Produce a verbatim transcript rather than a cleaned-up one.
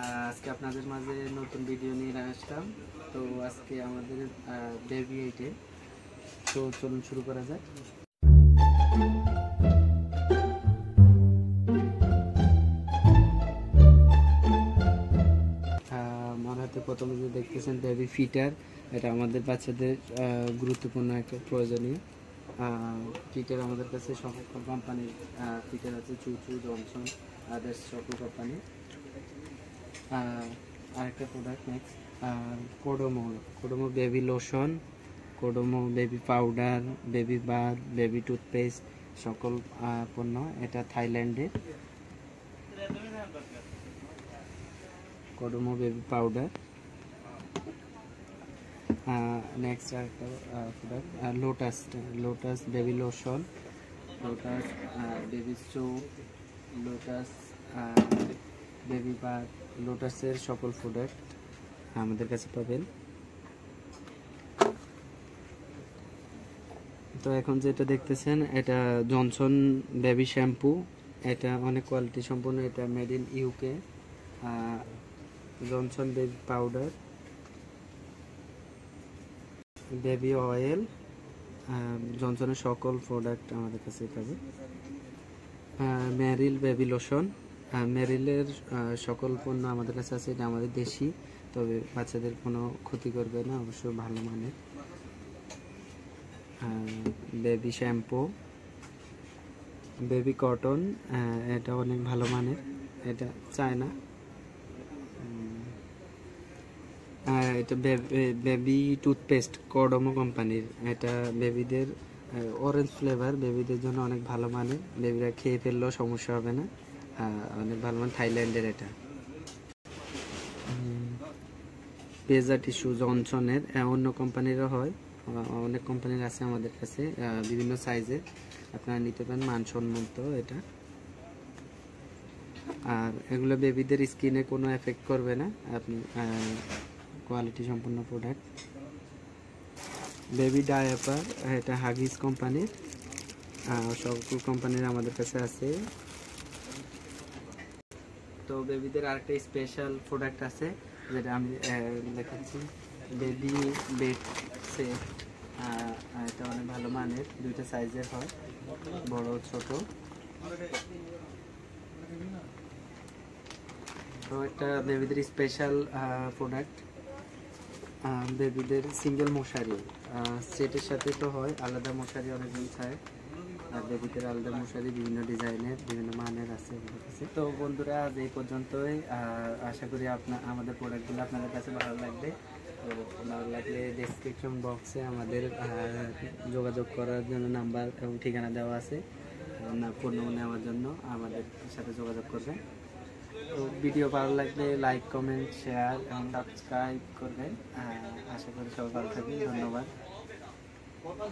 आज के अपन माजे नतून भिडियो नहीं आसलम तो आज के बेबी आइटे तो चलून शुरू करा जाए। हमारे प्रथम जो देखते बेबी फिटार এটা আমাদের বাচ্চাদের গুরুত্বপূর্ণ একটা প্রয়োজনীয় ফিটার। আমাদের কাছে সকল কোম্পানির ফিটার আছে, চুচু, জনসন, আদার্স সকল কোম্পানি। আরেকটা product next Kodomo, Kodomo baby lotion, Kodomo baby powder, baby bath, baby toothpaste সকল পণ্য। এটা থাইল্যান্ডের Kodomo baby powder. Next product Lotus, Lotus baby lotion, Lotus baby soap, Lotus baby bath, लोटसर सकल product हमारे काছে পাবেন। तो এখন যেটা দেখতেছেন এটা জনসন বেবি শ্যাম্পু, এটা অনেক কোয়ালিটি সম্পন্ন, এটা made in UK. Johnson baby powder, baby oil, Johnson सकल प्रोडक्ट हमारे काছে পাবে। মেরিল बेबी लोशन, মেরিলের সকল পণ্য আমাদের কাছে আছে। এটা আমাদের দেশি, তবে বাচ্চাদের কোনো ক্ষতি করবে না, অবশ্য ভালো মানের। বেবি শ্যাম্পু, বেবি কটন, এটা অনেক ভালো মানের, এটা চায়না। এটা বেবি টুথপেস্ট কোডোমো কোম্পানির, এটা বেবিদের অরেঞ্জ ফ্লেভার, বেবিদের জন্য অনেক ভালো মানে, বেবিরা খেয়ে ফেললেও সমস্যা হবে না, অনেক ভালো মানে, থাইল্যান্ডের এটা। পেজা টিস্যু জনসনের, অন্য কোম্পানিরও হয়, অনেক কোম্পানির আছে আমাদের কাছে, বিভিন্ন সাইজের আপনারা নিতে পারেন মানসম্মত এটা। আর এগুলো বেবিদের স্কিনে কোনো এফেক্ট করবে না, আপনি क्वालिटी सम्पन्न प्रोडक्ट। बेबी डायपर एटा हागिस कोम्पानी सबको कोम्पानी आमादेर काछे आछे। तो बेबिदेर आरेकटा स्पेशल प्रोडक्ट आछे जेटा आमी देखाच्छि, बेबी बेड सेट, एटा अनेक भालो मानेर, दुइटा साइजेर हय, बड़ो छोटो। तो एटा बेबिदेर स्पेशल प्रोडक्ट। बेबिदेर सिंगल मशारि सेटेर साथे तो हय, आलादा मशारि अनेकজন চায়, আর বেবিদের আলাদা মশারি বিভিন্ন ডিজাইনের বিভিন্ন মানের আছে। তো বন্ধুরা আজ এই পর্যন্তই, আশা করি আপনার আমাদের প্রোডাক্টগুলো আপনাদের কাছে ভালো লাগবে। তো ভালো লাগলে ডেসক্রিপশন বক্সে আমাদের যোগাযোগ করার জন্য নাম্বার এবং ঠিকানা দেওয়া আছে, পণ্য নেওয়ার জন্য আমাদের সাথে যোগাযোগ করবেন। तो वीडियो ভালো লাগলে লাইক, কমেন্ট, শেয়ার এবং সাবস্ক্রাইব করবেন। আশা করি সবাই ভালো থাকবেন। ধন্যবাদ।